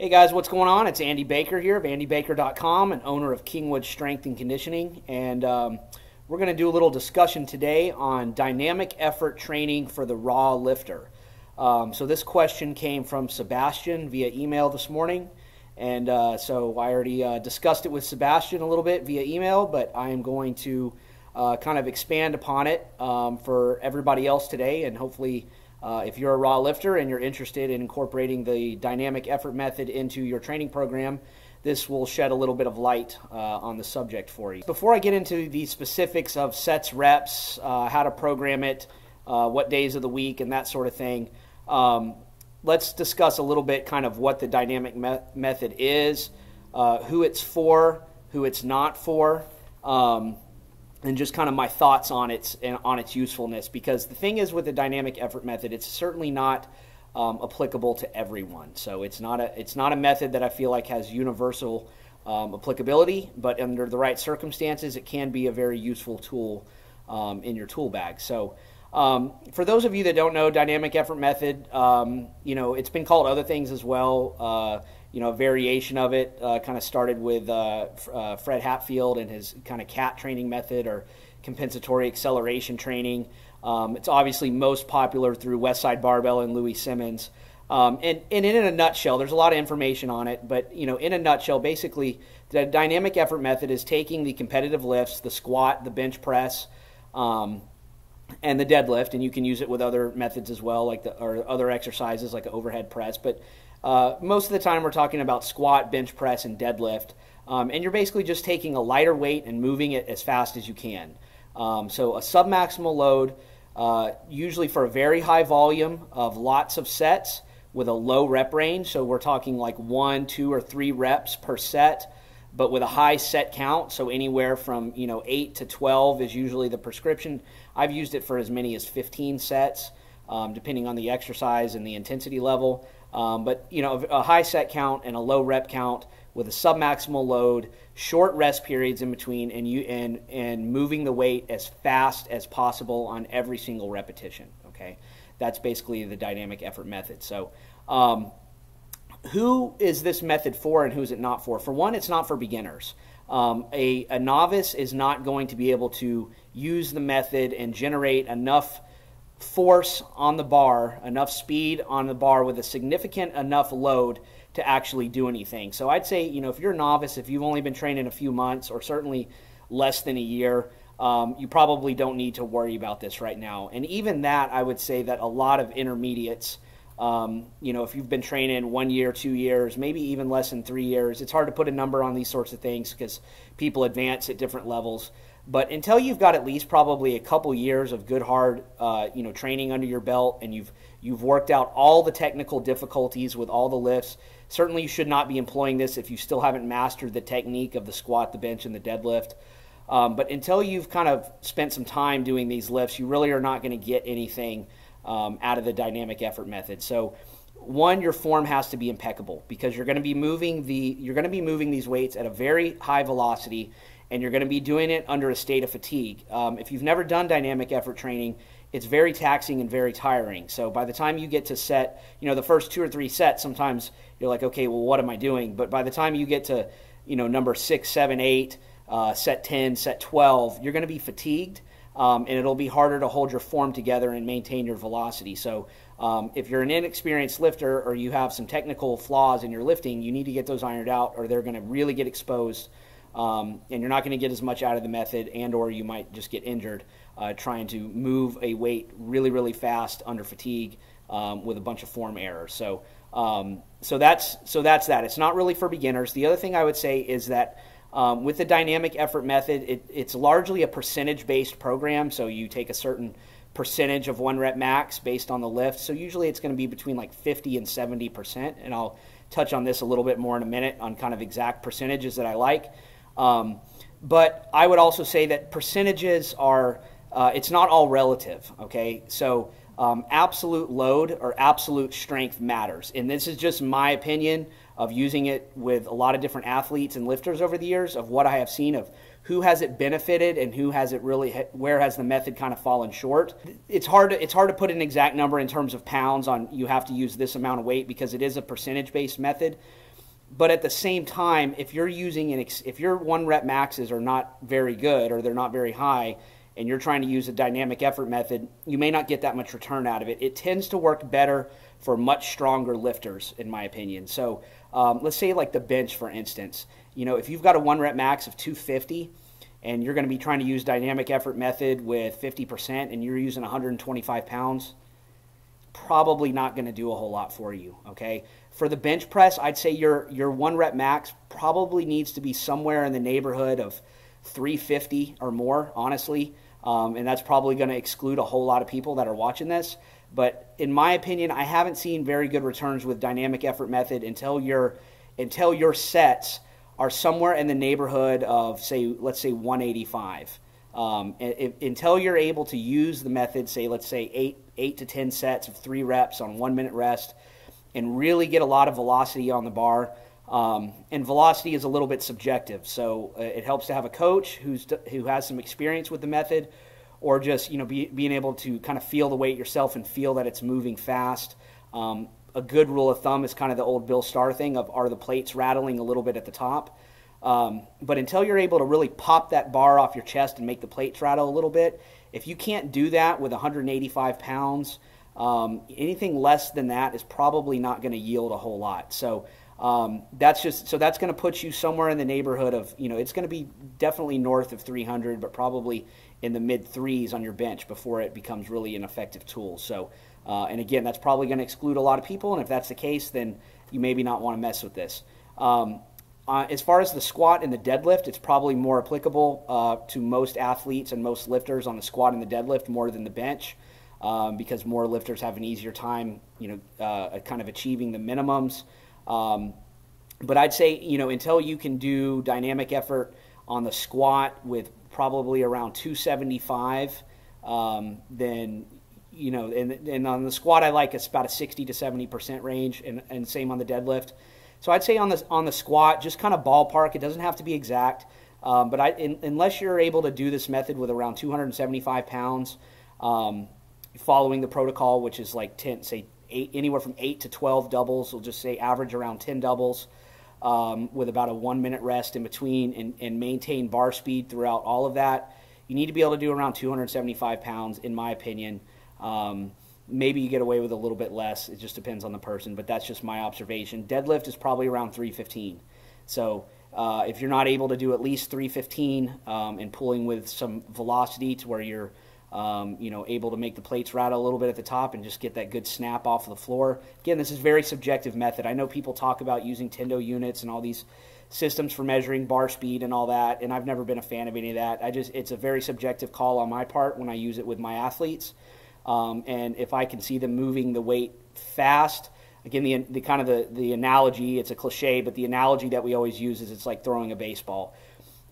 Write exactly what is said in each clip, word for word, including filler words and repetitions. Hey guys, what's going on? It's Andy Baker here of andy baker dot com and owner of Kingwood Strength and Conditioning. And um, we're going to do a little discussion today on dynamic effort training for the raw lifter. Um, so this question came from Sebastian via email this morning. And uh, so I already uh, discussed it with Sebastian a little bit via email, but I am going to uh, kind of expand upon it um, for everybody else today, and hopefully Uh, if you're a raw lifter and you're interested in incorporating the dynamic effort method into your training program, this will shed a little bit of light uh, on the subject for you. Before I get into the specifics of sets, reps, uh, how to program it, uh, what days of the week, and that sort of thing, um, let's discuss a little bit kind of what the dynamic me method is, uh, who it's for, who it's not for, um, and just kind of my thoughts on its and on its usefulness, because the thing is with the dynamic effort method, it's certainly not um, applicable to everyone. So it's not a it's not a method that I feel like has universal um, applicability, but under the right circumstances, it can be a very useful tool um, in your tool bag. So um, for those of you that don't know, dynamic effort method, um, you know, it's been called other things as well. Uh, you know, a variation of it uh, kind of started with uh, uh, Fred Hatfield and his kind of C A T training method, or compensatory acceleration training. Um, it's obviously most popular through Westside Barbell and Louis Simmons. Um, and, and in a nutshell, there's a lot of information on it, but, you know, in a nutshell, basically the dynamic effort method is taking the competitive lifts, the squat, the bench press, um, and the deadlift, and you can use it with other methods as well, like the, or other exercises like an overhead press. But uh, most of the time we're talking about squat, bench press, and deadlift, um, and you're basically just taking a lighter weight and moving it as fast as you can. Um, so a submaximal load, uh, usually for a very high volume of lots of sets with a low rep range. So we're talking like one, two, or three reps per set, but with a high set count. So anywhere from, you know, eight to twelve is usually the prescription. I've used it for as many as fifteen sets, um, depending on the exercise and the intensity level. Um, but, you know, a high set count and a low rep count with a submaximal load, short rest periods in between, and, you, and, and moving the weight as fast as possible on every single repetition, okay? That's basically the dynamic effort method. So um, who is this method for and who is it not for? For one, it's not for beginners. Um, a, a novice is not going to be able to use the method and generate enough force on the bar, enough speed on the bar with a significant enough load to actually do anything. So I'd say, you know, if you're a novice, if you've only been training a few months or certainly less than a year, um, you probably don't need to worry about this right now. And even that, I would say that a lot of intermediates, um, you know, if you've been training one year, two years, maybe even less than three years, it's hard to put a number on these sorts of things because people advance at different levels. But until you've got at least probably a couple years of good hard, uh, you know, training under your belt, and you've you've worked out all the technical difficulties with all the lifts, certainly you should not be employing this if you still haven't mastered the technique of the squat, the bench, and the deadlift. Um, but until you've kind of spent some time doing these lifts, you really are not going to get anything um, out of the dynamic effort method. So, one, your form has to be impeccable, because you're going to be moving the you're going to be moving these weights at a very high velocity, and you're going to be doing it under a state of fatigue. Um, if you've never done dynamic effort training, it's very taxing and very tiring. So by the time you get to set, you know, the first two or three sets, sometimes you're like, okay, well, what am I doing? But by the time you get to, you know, number six, seven, eight, uh, set ten, set twelve, you're going to be fatigued, um, and it'll be harder to hold your form together and maintain your velocity. So um, if you're an inexperienced lifter, or you have some technical flaws in your lifting, you need to get those ironed out, or they're going to really get exposed. Um, and you're not going to get as much out of the method, and or you might just get injured uh, trying to move a weight really, really fast under fatigue um, with a bunch of form errors. So, um, so, that's, so that's that. It's not really for beginners. The other thing I would say is that um, with the dynamic effort method, it, it's largely a percentage-based program. So you take a certain percentage of one rep max based on the lift. So usually it's going to be between like fifty and seventy percent, and I'll touch on this a little bit more in a minute on kind of exact percentages that I like. Um, but I would also say that percentages are, uh, it's not all relative, okay? So um, absolute load or absolute strength matters. And this is just my opinion of using it with a lot of different athletes and lifters over the years, of what I have seen of who has it benefited and who has it really, where has the method kind of fallen short. It's hard to, it's hard to put an exact number in terms of pounds on you have to use this amount of weight, because it is a percentage-based method. But at the same time, if you're using an ex if your one rep maxes are not very good or they're not very high, and you're trying to use a dynamic effort method, you may not get that much return out of it. It tends to work better for much stronger lifters, in my opinion. So um, let's say like the bench, for instance. You know, if you've got a one rep max of two fifty and you're going to be trying to use dynamic effort method with fifty percent and you're using one hundred twenty-five pounds, probably not going to do a whole lot for you, okay? For the bench press, I'd say your your one rep max probably needs to be somewhere in the neighborhood of three fifty or more, honestly, um, and that's probably going to exclude a whole lot of people that are watching this. But in my opinion, I haven't seen very good returns with dynamic effort method until your until your sets are somewhere in the neighborhood of, say, let's say one eighty-five. Um, if, until you're able to use the method, say, let's say eight eight to ten sets of three reps on one minute rest, and really get a lot of velocity on the bar. Um, and velocity is a little bit subjective, so it helps to have a coach who's who has some experience with the method, or just you know be, being able to kind of feel the weight yourself and feel that it's moving fast. Um, a good rule of thumb is kind of the old Bill Starr thing of, are the plates rattling a little bit at the top? Um, but until you're able to really pop that bar off your chest and make the plates rattle a little bit, if you can't do that with one hundred eighty-five pounds, um, anything less than that is probably not going to yield a whole lot. So um, that's just so that's going to put you somewhere in the neighborhood of, you know, it's going to be definitely north of three hundred, but probably in the mid threes on your bench before it becomes really an effective tool. So uh, and again, that's probably going to exclude a lot of people. And if that's the case, then you maybe not want to mess with this. Um, Uh, as far as the squat and the deadlift, it's probably more applicable uh, to most athletes and most lifters on the squat and the deadlift more than the bench, um, because more lifters have an easier time, you know, uh, kind of achieving the minimums. Um, but I'd say, you know, until you can do dynamic effort on the squat with probably around two seventy-five, um, then, you know, and, and on the squat I like it's about a sixty to seventy percent range, and, and same on the deadlift. So I'd say on the, on the squat, just kind of ballpark. It doesn't have to be exact, um, but I, in, unless you're able to do this method with around two hundred seventy-five pounds, um, following the protocol, which is like ten, say eight, anywhere from eight to twelve doubles, we'll just say average around ten doubles, um, with about a one-minute rest in between, and, and maintain bar speed throughout all of that, you need to be able to do around two hundred seventy-five pounds, in my opinion. Um, Maybe you get away with a little bit less. It just depends on the person, but that's just my observation. Deadlift is probably around three fifteen. So uh, if you're not able to do at least three fifteen um, and pulling with some velocity to where you're um, you know, able to make the plates rattle a little bit at the top and just get that good snap off of the floor. Again, this is a very subjective method. I know people talk about using Tendo units and all these systems for measuring bar speed and all that, and I've never been a fan of any of that. I just it's a very subjective call on my part when I use it with my athletes. Um, and if I can see them moving the weight fast, again, the, the kind of the, the analogy, it's a cliche, but the analogy that we always use is it's like throwing a baseball.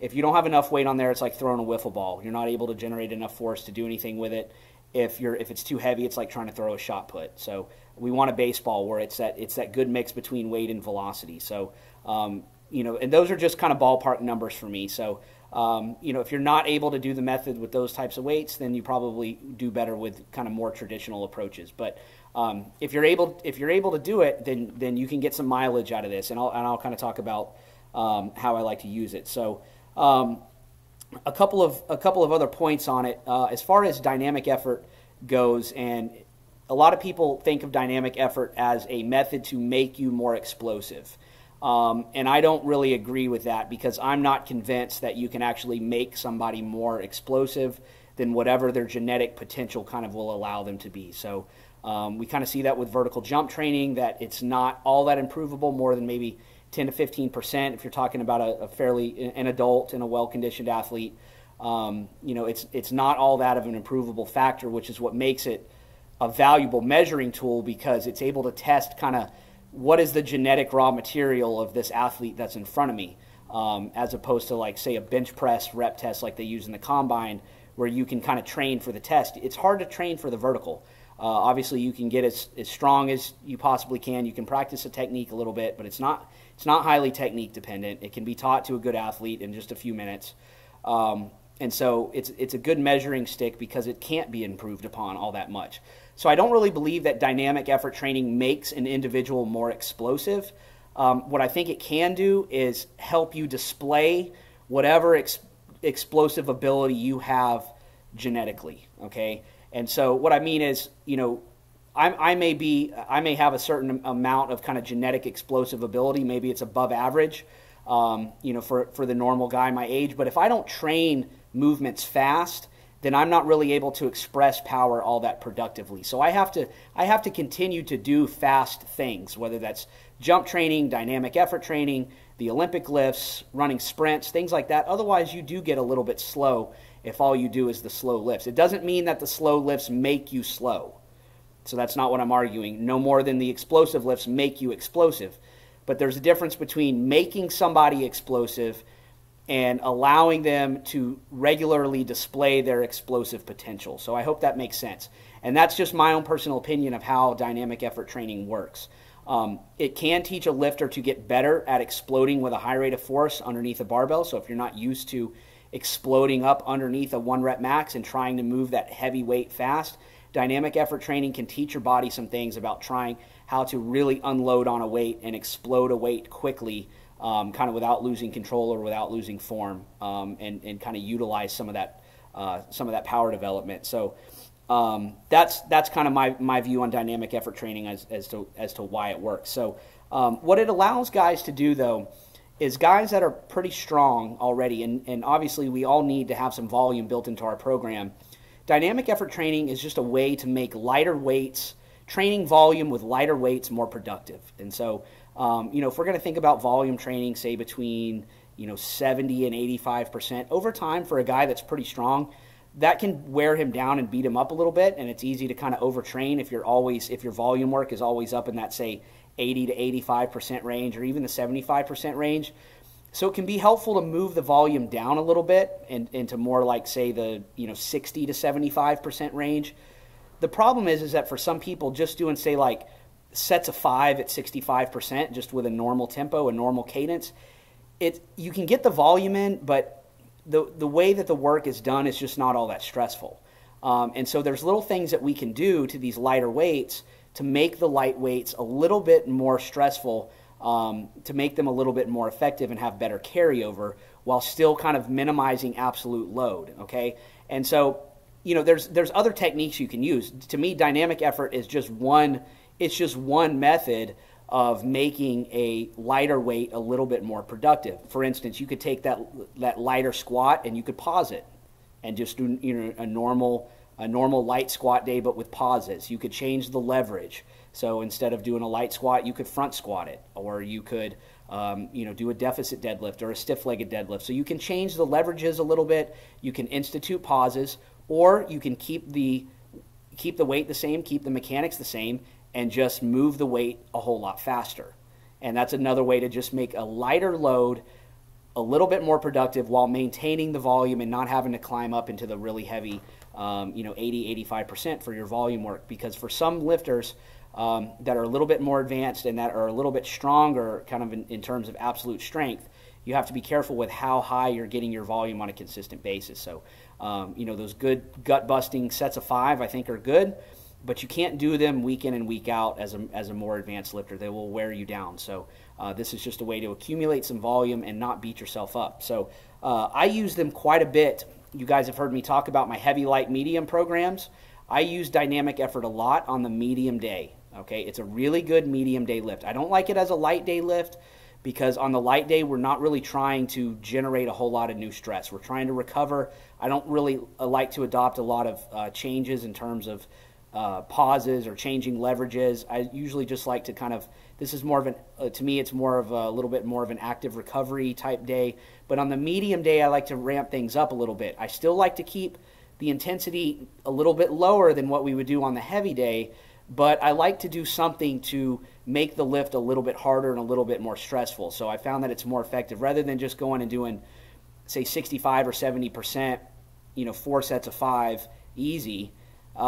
If you don't have enough weight on there, it's like throwing a wiffle ball. You're not able to generate enough force to do anything with it. If you're if it's too heavy, it's like trying to throw a shot put. So we want a baseball where it's that it's that good mix between weight and velocity. So um, you know, and those are just kind of ballpark numbers for me. So. Um, you know, if you're not able to do the method with those types of weights, then you probably do better with kind of more traditional approaches. But um, if you're able, if you're able to do it, then then you can get some mileage out of this, and I'll and I'll kind of talk about um, how I like to use it. So um, a couple of a couple of other points on it uh, as far as dynamic effort goes, and a lot of people think of dynamic effort as a method to make you more explosive. Um, and I don't really agree with that, because I'm not convinced that you can actually make somebody more explosive than whatever their genetic potential kind of will allow them to be. So um, we kind of see that with vertical jump training, that it's not all that improvable, more than maybe ten to fifteen percent if you're talking about a, a fairly an adult and a well-conditioned athlete. Um, you know, it's, it's not all that of an improvable factor, which is what makes it a valuable measuring tool, because it's able to test kind of what is the genetic raw material of this athlete that's in front of me, um, as opposed to, like, say, a bench press rep test like they use in the combine, where you can kind of train for the test. It's hard to train for the vertical. Uh, obviously, you can get as, as strong as you possibly can. You can practice a technique a little bit, but it's not, it's not highly technique dependent. It can be taught to a good athlete in just a few minutes. Um, and so it's, it's a good measuring stick because it can't be improved upon all that much. So I don't really believe that dynamic effort training makes an individual more explosive. Um, what I think it can do is help you display whatever ex explosive ability you have genetically, okay? And so what I mean is, you know, I, I may be, I may have a certain amount of kind of genetic explosive ability. Maybe it's above average, um, you know, for, for the normal guy my age. But if I don't train movements fast, then I'm not really able to express power all that productively. So I have to, I have to continue to do fast things, whether that's jump training, dynamic effort training, the Olympic lifts, running sprints, things like that. Otherwise, you do get a little bit slow if all you do is the slow lifts. It doesn't mean that the slow lifts make you slow. So that's not what I'm arguing. No more than the explosive lifts make you explosive. But there's a difference between making somebody explosive and allowing them to regularly display their explosive potential. So I hope that makes sense. And that's just my own personal opinion of how dynamic effort training works. Um, it can teach a lifter to get better at exploding with a high rate of force underneath a barbell. So if you're not used to exploding up underneath a one rep max and trying to move that heavy weight fast, dynamic effort training can teach your body some things about trying how to really unload on a weight and explode a weight quickly, Um, kind of without losing control or without losing form, um, and, and kind of utilize some of that, uh, some of that power development. So um, that's, that's kind of my, my view on dynamic effort training as, as, to, as to why it works. So um, what it allows guys to do, though, is guys that are pretty strong already, and, and obviously we all need to have some volume built into our program. Dynamic effort training is just a way to make lighter weights, training volume with lighter weights, more productive. And so Um, you know, if we're going to think about volume training, say between, you know, seventy and eighty-five percent over time for a guy that's pretty strong, that can wear him down and beat him up a little bit. And it's easy to kind of overtrain if you're always, if your volume work is always up in that, say, eighty to eighty-five percent range, or even the seventy-five percent range. So it can be helpful to move the volume down a little bit and into more like, say, the, you know, sixty to seventy-five percent range. The problem is, is that for some people, just doing, say, like sets of five at sixty-five percent, just with a normal tempo, a normal cadence, it you can get the volume in, but the the way that the work is done is just not all that stressful. Um, and so there's little things that we can do to these lighter weights to make the light weights a little bit more stressful, um, to make them a little bit more effective and have better carryover while still kind of minimizing absolute load. Okay, and so you know there's there's other techniques you can use. To me, dynamic effort is just one. It's just one method of making a lighter weight a little bit more productive. For instance, you could take that that lighter squat and you could pause it, and just do you know a normal a normal light squat day, but with pauses. You could change the leverage. So instead of doing a light squat, you could front squat it, or you could um, you know do a deficit deadlift or a stiff-legged deadlift. So you can change the leverages a little bit. You can institute pauses, or you can keep the keep the weight the same, keep the mechanics the same, and just move the weight a whole lot faster. And that's another way to just make a lighter load a little bit more productive while maintaining the volume and not having to climb up into the really heavy, um, you know, eighty, eighty-five percent for your volume work. Because for some lifters um, that are a little bit more advanced and that are a little bit stronger kind of in, in terms of absolute strength, you have to be careful with how high you're getting your volume on a consistent basis. So, um, you know, those good gut-busting sets of five, I think, are good. But you can't do them week in and week out as a, as a more advanced lifter. They will wear you down. So uh, this is just a way to accumulate some volume and not beat yourself up. So uh, I use them quite a bit. You guys have heard me talk about my heavy, light, medium programs. I use dynamic effort a lot on the medium day. Okay, it's a really good medium day lift. I don't like it as a light day lift because on the light day, we're not really trying to generate a whole lot of new stress. We're trying to recover. I don't really like to adopt a lot of uh, changes in terms of Uh, pauses or changing leverages. I usually just like to kind of, this is more of an, uh, to me it's more of a, a little bit more of an active recovery type day. But on the medium day, I like to ramp things up a little bit. I still like to keep the intensity a little bit lower than what we would do on the heavy day, but I like to do something to make the lift a little bit harder and a little bit more stressful. So I found that it's more effective rather than just going and doing, say, sixty-five or seventy percent, you know, four sets of five easy.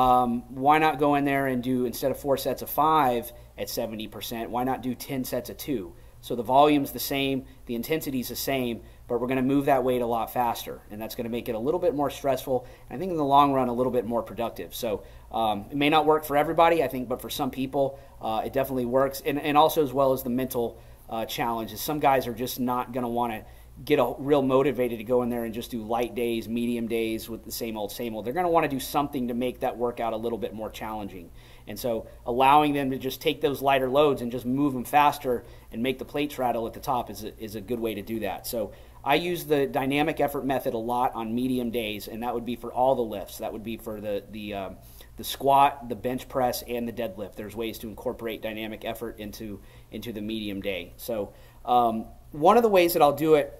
Um, why not go in there and do, instead of four sets of five at seventy percent, why not do ten sets of two? So the volume's the same, the intensity's the same, but we're going to move that weight a lot faster, and that's going to make it a little bit more stressful, and I think in the long run a little bit more productive. So um, it may not work for everybody, I think, but for some people uh, it definitely works, and, and also as well as the mental uh, challenge is some guys are just not going to want to get a, real motivated to go in there and just do light days, medium days with the same old, same old. They're going to want to do something to make that workout a little bit more challenging. And so allowing them to just take those lighter loads and just move them faster and make the plates rattle at the top is a, is a good way to do that. So I use the dynamic effort method a lot on medium days, and that would be for all the lifts. That would be for the, the, um, the squat, the bench press, and the deadlift. There's ways to incorporate dynamic effort into, into the medium day. So um, one of the ways that I'll do it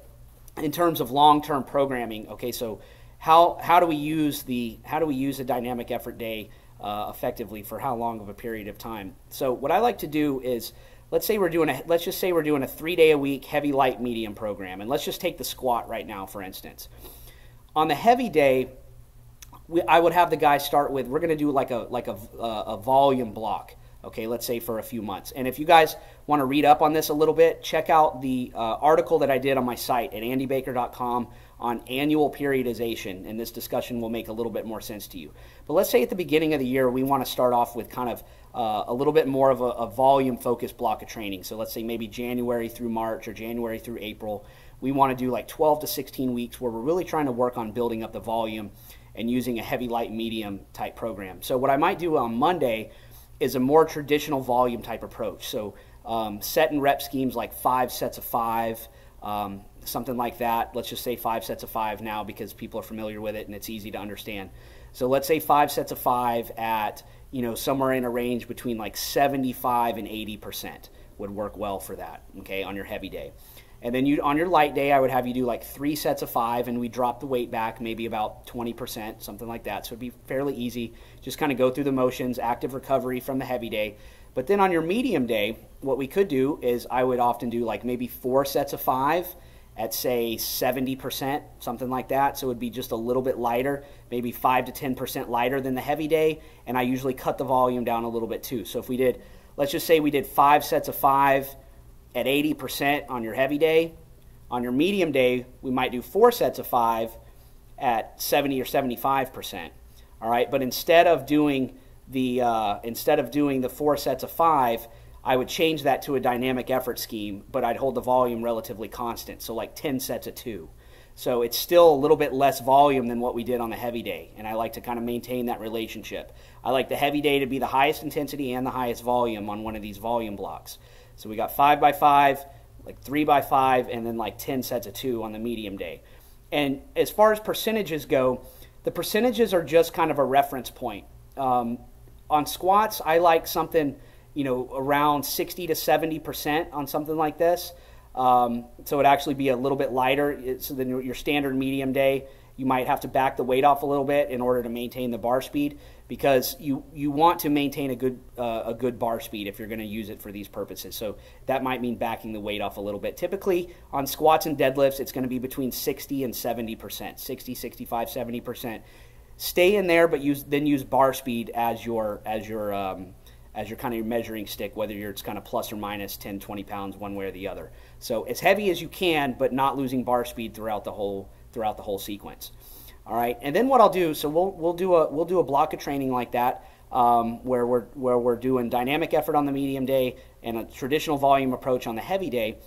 in terms of long-term programming, okay, so how, how do we use the, how do we use a dynamic effort day uh, effectively for how long of a period of time? So what I like to do is, let's say we're doing a, let's just say we're doing a three-day-a-week heavy, light, medium program, and let's just take the squat right now, for instance. On the heavy day, we, I would have the guys start with, we're going to do like a, like a, a volume block, okay, let's say for a few months. And if you guys want to read up on this a little bit, check out the uh, article that I did on my site at andy baker dot com on annual periodization, and this discussion will make a little bit more sense to you. But let's say at the beginning of the year, we want to start off with kind of uh, a little bit more of a, a volume-focused block of training. So let's say maybe January through March or January through April. We want to do like twelve to sixteen weeks where we're really trying to work on building up the volume and using a heavy, light, medium type program. So what I might do on Monday is a more traditional volume type approach. So um, set and rep schemes like five sets of five, um, something like that. Let's just say five sets of five now because people are familiar with it and it's easy to understand. So let's say five sets of five at, you know, somewhere in a range between like seventy-five and eighty percent would work well for that, okay, on your heavy day. And then you, on your light day, I would have you do like three sets of five, and we drop the weight back maybe about twenty percent, something like that. So it'd be fairly easy. Just kind of go through the motions, active recovery from the heavy day. But then on your medium day, what we could do is I would often do like maybe four sets of five at, say, seventy percent, something like that. So it would be just a little bit lighter, maybe five to ten percent lighter than the heavy day. And I usually cut the volume down a little bit too. So if we did, let's just say we did five sets of five at eighty percent on your heavy day. On your medium day, we might do four sets of five at seventy or seventy-five percent. All right, but instead of doing the uh, instead of doing the four sets of five, I would change that to a dynamic effort scheme, but I'd hold the volume relatively constant, so like ten sets of two. So it's still a little bit less volume than what we did on the heavy day, and I like to kind of maintain that relationship. I like the heavy day to be the highest intensity and the highest volume on one of these volume blocks. So we got five by five, like three by five, and then like ten sets of two on the medium day. And as far as percentages go, the percentages are just kind of a reference point. Um, on squats, I like something, you know, around sixty to seventy percent on something like this. Um, so it'd actually be a little bit lighter. So than your standard medium day, you might have to back the weight off a little bit in order to maintain the bar speed, because you, you want to maintain a good, uh, a good bar speed if you're going to use it for these purposes. So that might mean backing the weight off a little bit. Typically on squats and deadlifts, it's going to be between sixty and seventy percent, sixty, sixty-five, seventy percent. Stay in there, but use, then use bar speed as your, as your, um, as your kind of your measuring stick, whether you're, it's kind of plus or minus ten, twenty pounds one way or the other. So as heavy as you can, but not losing bar speed throughout the whole throughout the whole sequence. All right, and then what I'll do, so we'll we'll do a we'll do a block of training like that, um, where we're where we're doing dynamic effort on the medium day and a traditional volume approach on the heavy day.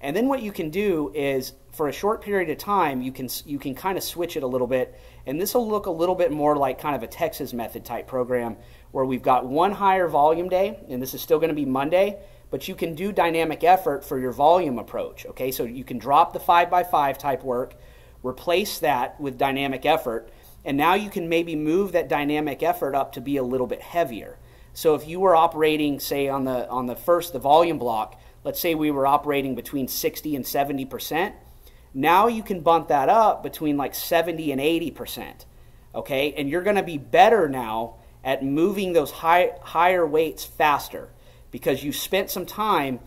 And then what you can do is, for a short period of time, you can you can kind of switch it a little bit, and this will look a little bit more like kind of a Texas Method type program, where we've got one higher volume day, and this is still going to be Monday, but you can do dynamic effort for your volume approach. Okay, so you can drop the five by five type work, replace that with dynamic effort, and now you can maybe move that dynamic effort up to be a little bit heavier. So if you were operating, say, on the on the first, the volume block, let's say we were operating between sixty and seventy percent, now you can bump that up between like seventy and eighty percent, okay? And you're gonna be better now at moving those high, higher weights faster, because you spent some time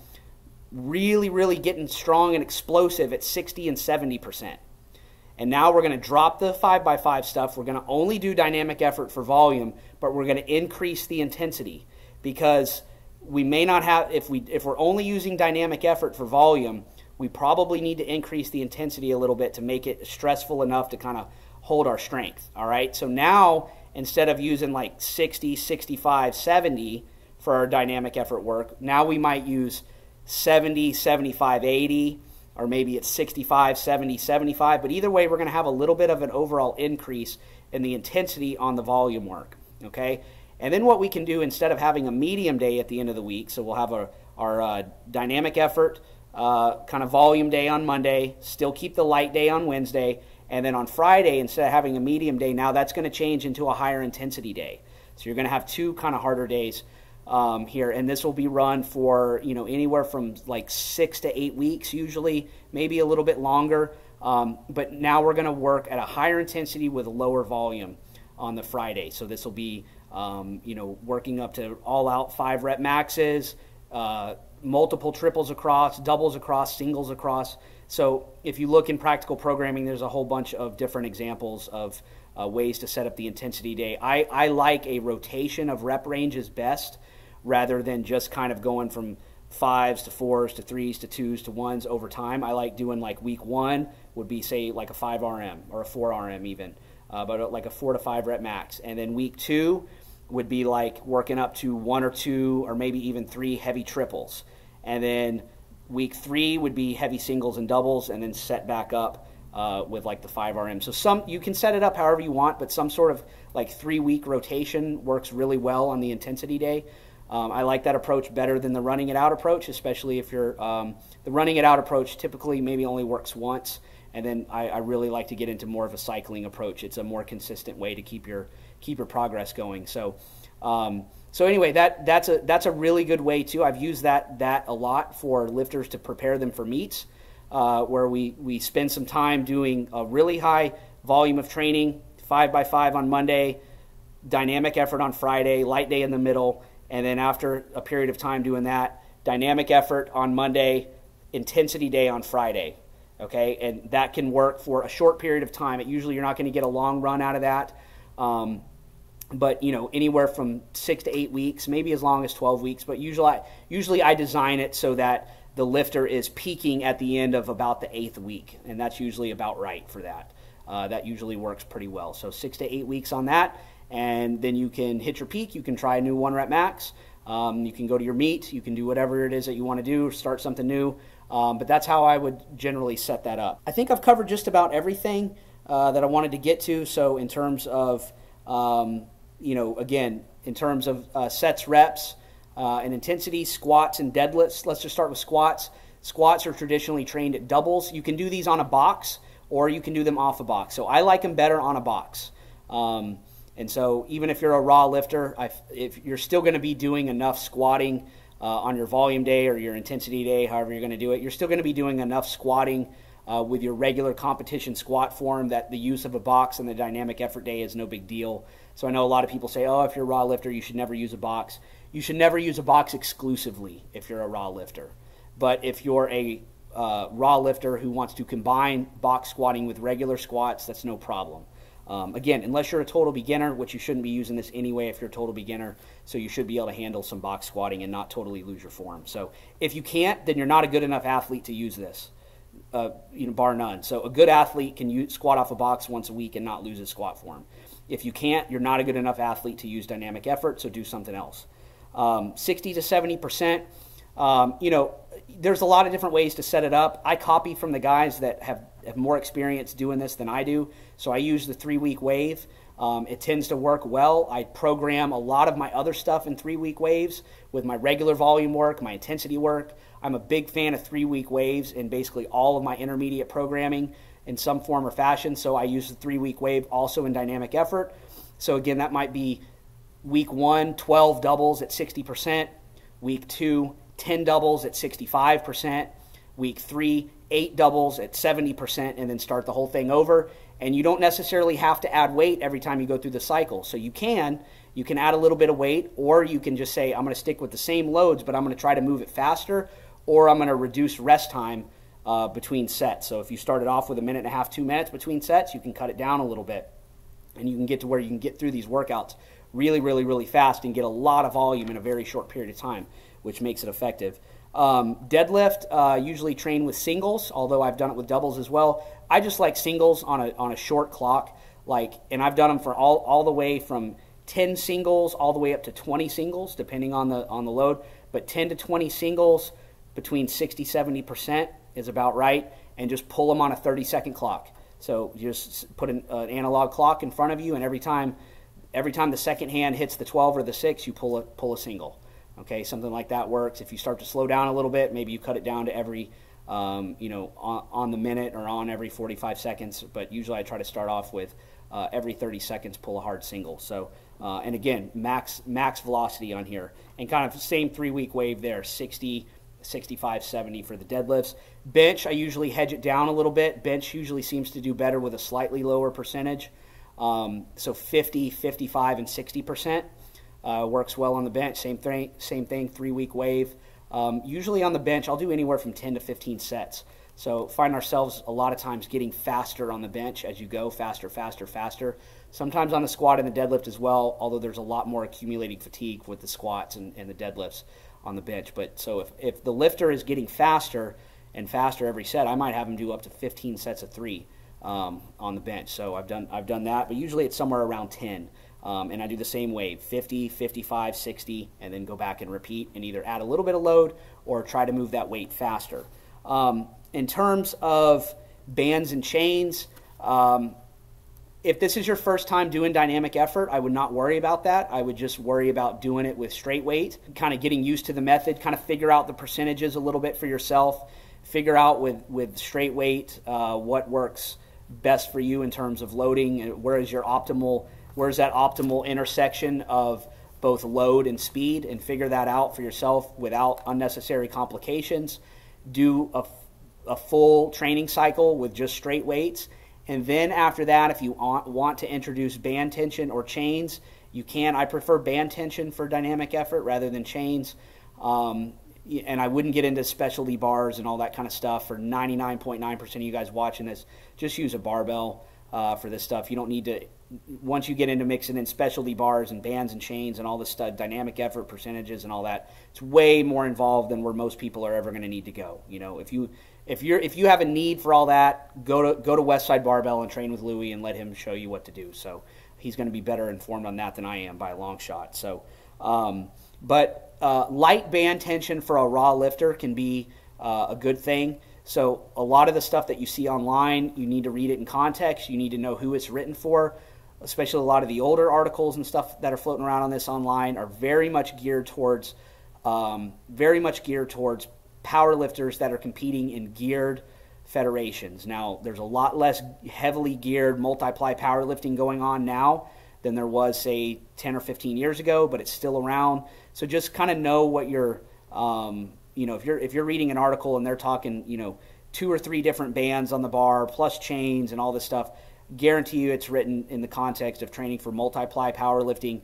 really, really getting strong and explosive at sixty and seventy percent. And now we're going to drop the five by five stuff. We're going to only do dynamic effort for volume, but we're going to increase the intensity, because we may not have, if, we, if we're only using dynamic effort for volume, we probably need to increase the intensity a little bit to make it stressful enough to kind of hold our strength, all right? So now, instead of using like sixty, sixty-five, seventy for our dynamic effort work, now we might use seventy, seventy-five, eighty, or maybe it's sixty-five, seventy, seventy-five. But either way, we're going to have a little bit of an overall increase in the intensity on the volume work, okay? And then what we can do, instead of having a medium day at the end of the week, so we'll have a, our uh, dynamic effort uh, kind of volume day on Monday, still keep the light day on Wednesday, and then on Friday, instead of having a medium day, now that's going to change into a higher intensity day. So you're going to have two kind of harder days um, here, and this will be run for, you know, anywhere from like six to eight weeks usually, maybe a little bit longer, um, but now we're going to work at a higher intensity with a lower volume on the Friday. So this will be, um, you know, working up to all-out five-rep maxes, uh, multiple triples across, doubles across, singles across. So if you look in Practical Programming, there's a whole bunch of different examples of uh, ways to set up the intensity day. I, I like a rotation of rep ranges best, rather than just kind of going from fives to fours to threes to twos to ones over time. I like doing, like, week one would be, say, like a five R M or a four R M even, uh, but like a four to five rep max. And then week two would be like working up to one or two or maybe even three heavy triples. And then week three would be heavy singles and doubles, and then set back up uh, with like the five R M. So some, you can set it up however you want, but some sort of like three-week rotation works really well on the intensity day. Um, I like that approach better than the running it out approach, especially if you're um, the running it out approach typically maybe only works once, and then I, I really like to get into more of a cycling approach. It's a more consistent way to keep your keep your progress going. So. Um, So anyway, that, that's, a, that's a really good way too. I've used that, that a lot for lifters to prepare them for meets, uh, where we, we spend some time doing a really high volume of training, five by five on Monday, dynamic effort on Friday, light day in the middle, and then after a period of time doing that, dynamic effort on Monday, intensity day on Friday, okay? And that can work for a short period of time. It, usually you're not gonna get a long run out of that. Um, But, you know, anywhere from six to eight weeks, maybe as long as twelve weeks. But usually I, usually I design it so that the lifter is peaking at the end of about the eighth week. And that's usually about right for that. Uh, that usually works pretty well. So six to eight weeks on that. And then you can hit your peak. You can try a new one rep max. Um, you can go to your meet. You can do whatever it is that you want to do, start something new. Um, but that's how I would generally set that up. I think I've covered just about everything uh, that I wanted to get to. So in terms of... Um, you know, again, in terms of uh, sets, reps, uh, and intensity, squats and deadlifts. Let's just start with squats. Squats are traditionally trained at doubles. You can do these on a box, or you can do them off a box. So I like them better on a box. Um, and so even if you're a raw lifter, I, if you're still going to be doing enough squatting uh, on your volume day or your intensity day, however you're going to do it, you're still going to be doing enough squatting uh, with your regular competition squat form that the use of a box and the dynamic effort day is no big deal. So I know a lot of people say, oh, if you're a raw lifter, you should never use a box. You should never use a box exclusively if you're a raw lifter. But if you're a uh, raw lifter who wants to combine box squatting with regular squats, that's no problem. Um, again, unless you're a total beginner, which you shouldn't be using this anyway if you're a total beginner, so you should be able to handle some box squatting and not totally lose your form. So if you can't, then you're not a good enough athlete to use this, uh, you know, bar none. So a good athlete can use, squat off a box once a week and not lose his squat form. If you can't, you're not a good enough athlete to use dynamic effort, so do something else. Um, sixty to seventy percent, um, you know, there's a lot of different ways to set it up. I copy from the guys that have, have more experience doing this than I do, so I use the three-week wave. Um, it tends to work well. I program a lot of my other stuff in three-week waves with my regular volume work, my intensity work. I'm a big fan of three-week waves in basically all of my intermediate programming in some form or fashion, so I use the three-week wave also in dynamic effort. So again, that might be week one, twelve doubles at sixty percent, week two, ten doubles at sixty-five percent, week three, eight doubles at seventy percent, and then start the whole thing over. And you don't necessarily have to add weight every time you go through the cycle. So you can, you can add a little bit of weight, or you can just say, I'm gonna stick with the same loads, but I'm gonna try to move it faster, or I'm gonna reduce rest time Uh, between sets. So if you started off with a minute and a half, two minutes between sets, you can cut it down a little bit, and you can get to where you can get through these workouts really, really, really fast and get a lot of volume in a very short period of time, which makes it effective. Um, deadlift, uh, usually train with singles, although I've done it with doubles as well. I just like singles on a, on a short clock, like, and I've done them for all, all the way from ten singles all the way up to twenty singles, depending on the, on the load, but ten to twenty singles, between sixty to seventy percent is about right, and just pull them on a thirty second clock. So you just put an, an analog clock in front of you, and every time every time the second hand hits the twelve or the six, you pull a pull a single. Okay, something like that works. If you start to slow down a little bit, maybe you cut it down to every um, you know on, on the minute or on every forty-five seconds, but usually I try to start off with uh, every thirty seconds pull a hard single. So uh, and again, max max velocity on here, and kind of same three week wave there, sixty, sixty-five, seventy for the deadlifts. Bench, I usually hedge it down a little bit. Bench usually seems to do better with a slightly lower percentage. Um, so fifty, fifty-five, and sixty percent uh, works well on the bench. Same thing, same thing, three-week wave. Um, usually on the bench, I'll do anywhere from ten to fifteen sets. So find ourselves a lot of times getting faster on the bench as you go, faster, faster, faster. Sometimes on the squat and the deadlift as well, although there's a lot more accumulating fatigue with the squats and, and the deadlifts on the bench. But so if, if the lifter is getting faster and faster every set, I might have them do up to fifteen sets of three um, on the bench. So I've done I've done that, but usually it's somewhere around ten. Um, and I do the same wave, fifty, fifty-five, sixty, and then go back and repeat and either add a little bit of load or try to move that weight faster. Um, in terms of bands and chains, um, if this is your first time doing dynamic effort, I would not worry about that. I would just worry about doing it with straight weight, kind of getting used to the method, kind of figure out the percentages a little bit for yourself, figure out with, with straight weight uh, what works best for you in terms of loading, and where is your optimal, where's that optimal intersection of both load and speed, and figure that out for yourself without unnecessary complications. Do a, a full training cycle with just straight weights. And then after that, if you want to introduce band tension or chains, you can. I prefer band tension for dynamic effort rather than chains. Um, and I wouldn't get into specialty bars and all that kind of stuff. For ninety-nine point nine percent of you guys watching this, just use a barbell uh, for this stuff. You don't need to, once you get into mixing in specialty bars and bands and chains and all this stuff, dynamic effort percentages and all that, it's way more involved than where most people are ever going to need to go. You know, if you... If you're if you have a need for all that, go to go to Westside Barbell and train with Louis and let him show you what to do. So he's going to be better informed on that than I am by a long shot. So, um, but uh, light band tension for a raw lifter can be uh, a good thing. So a lot of the stuff that you see online, you need to read it in context. You need to know who it's written for. Especially a lot of the older articles and stuff that are floating around on this online are very much geared towards um, very much geared towards. power lifters that are competing in geared federations. Now, there's a lot less heavily geared multiply powerlifting going on now than there was, say, ten or fifteen years ago, but it's still around. So just kind of know what you're, um, you know, if you're if you're reading an article and they're talking, you know, two or three different bands on the bar plus chains and all this stuff, guarantee you it's written in the context of training for multiply powerlifting.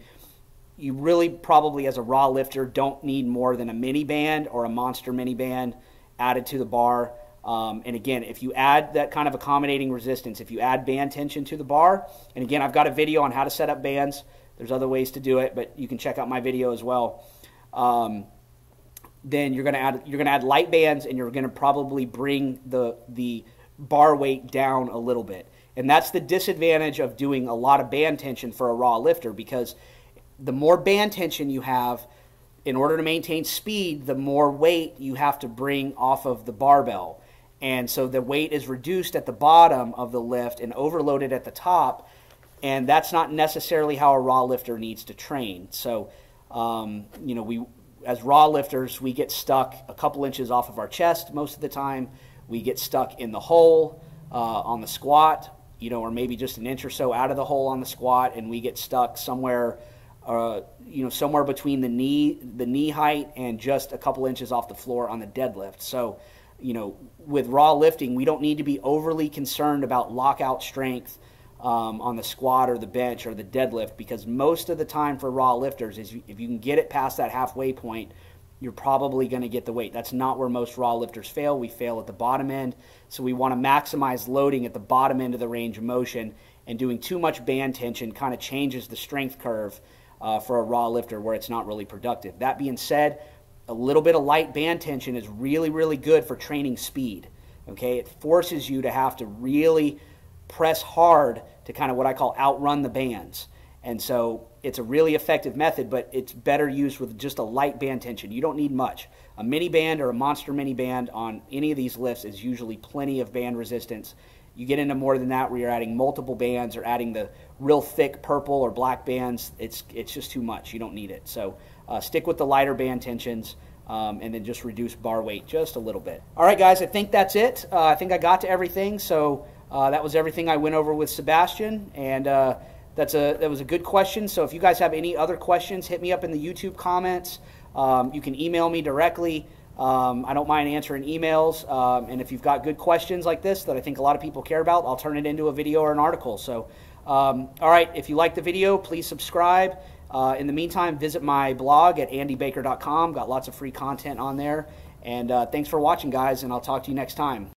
You really probably, as a raw lifter, don't need more than a mini band or a monster mini band added to the bar. Um, and again, if you add that kind of accommodating resistance, if you add band tension to the bar, and again, I've got a video on how to set up bands. There's other ways to do it, but you can check out my video as well. Um, then you're going to add you're going to add light bands, and you're going to probably bring the the bar weight down a little bit. And that's the disadvantage of doing a lot of band tension for a raw lifter, because the more band tension you have, in order to maintain speed, the more weight you have to bring off of the barbell. And so the weight is reduced at the bottom of the lift and overloaded at the top, and that's not necessarily how a raw lifter needs to train. So, um, you know, we as raw lifters, we get stuck a couple inches off of our chest most of the time. We get stuck in the hole uh, on the squat, you know, or maybe just an inch or so out of the hole on the squat, and we get stuck somewhere Uh, you know, somewhere between the knee, the knee height and just a couple inches off the floor on the deadlift. So, you know, with raw lifting, we don't need to be overly concerned about lockout strength um, on the squat or the bench or the deadlift, because most of the time for raw lifters is if you can get it past that halfway point, you're probably going to get the weight. That's not where most raw lifters fail. We fail at the bottom end. So we want to maximize loading at the bottom end of the range of motion, and doing too much band tension kind of changes the strength curve Uh, for a raw lifter where it's not really productive. That being said, a little bit of light band tension is really, really good for training speed. Okay, it forces you to have to really press hard to kind of what I call outrun the bands. And so It's a really effective method, but it's better used with just a light band tension. You don't need much. A mini band or a monster mini band on any of these lifts is usually plenty of band resistance. You get into more than that where you're adding multiple bands or adding the real thick purple or black bands, it's, it's just too much. You don't need it. So uh, stick with the lighter band tensions um, and then just reduce bar weight just a little bit. All right, guys, I think that's it. Uh, I think I got to everything. So uh, that was everything I went over with Sebastian. And uh, that's a, that was a good question. So if you guys have any other questions, hit me up in the YouTube comments. Um, you can email me directly. Um, I don't mind answering emails, um, and if you've got good questions like this that I think a lot of people care about, I'll turn it into a video or an article. So, um, all right, if you like the video, please subscribe. Uh, in the meantime, visit my blog at andy baker dot com. Got lots of free content on there. And uh, thanks for watching, guys, and I'll talk to you next time.